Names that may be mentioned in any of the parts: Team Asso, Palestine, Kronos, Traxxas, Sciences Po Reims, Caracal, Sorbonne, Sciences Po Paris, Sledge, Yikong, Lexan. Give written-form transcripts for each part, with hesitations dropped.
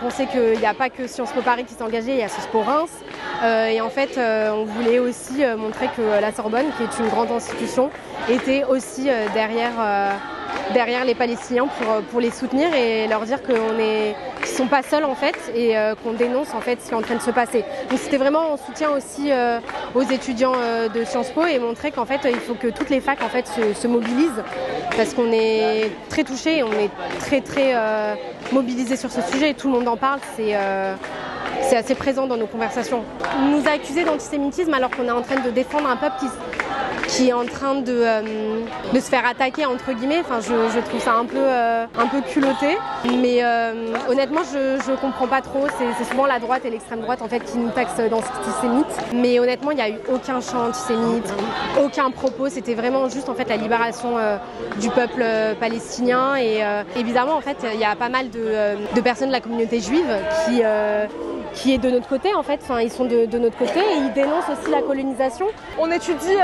Donc on sait qu'il n'y a pas que Sciences Po Paris qui s'est engagé, il y a Sciences Po Reims. Et en fait, on voulait aussi montrer que la Sorbonne, qui est une grande institution, était aussi derrière les Palestiniens pour les soutenir et leur dire qu'ils sont pas seuls en fait et qu'on dénonce en fait ce qui est en train de se passer. Donc c'était vraiment en soutien aussi aux étudiants de Sciences Po et montrer qu'en fait il faut que toutes les facs en fait se mobilisent parce qu'on est très touchés, on est très mobilisés sur ce sujet, tout le monde en parle, c'est assez présent dans nos conversations. On nous a accusés d'antisémitisme alors qu'on est en train de défendre un peuple qui est en train de se faire attaquer entre guillemets. Enfin, je trouve ça un peu culotté, mais honnêtement je comprends pas trop. C'est souvent la droite et l'extrême droite en fait qui nous taxent d'antisémites. Mais honnêtement il n'y a eu aucun chant antisémite, aucun propos. C'était vraiment juste en fait la libération du peuple palestinien et évidemment en fait il y a pas mal de personnes de la communauté juive qui est de notre côté en fait, enfin, ils sont de notre côté et ils dénoncent aussi la colonisation. On étudie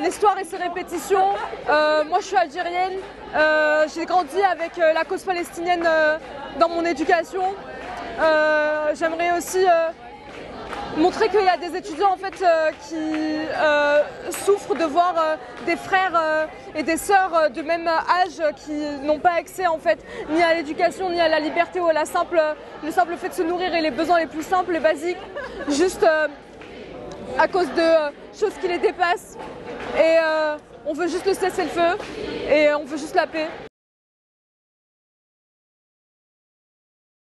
l'histoire et ses répétitions. Moi je suis algérienne, j'ai grandi avec la cause palestinienne dans mon éducation. J'aimerais aussi montrer qu'il y a des étudiants en fait, qui souffrent de voir des frères et des sœurs de même âge qui n'ont pas accès en fait, ni à l'éducation, ni à la liberté ou à le simple fait de se nourrir et les besoins les plus simples et basiques, juste à cause de choses qui les dépassent. Et on veut juste le cessez-le-feu et on veut juste la paix.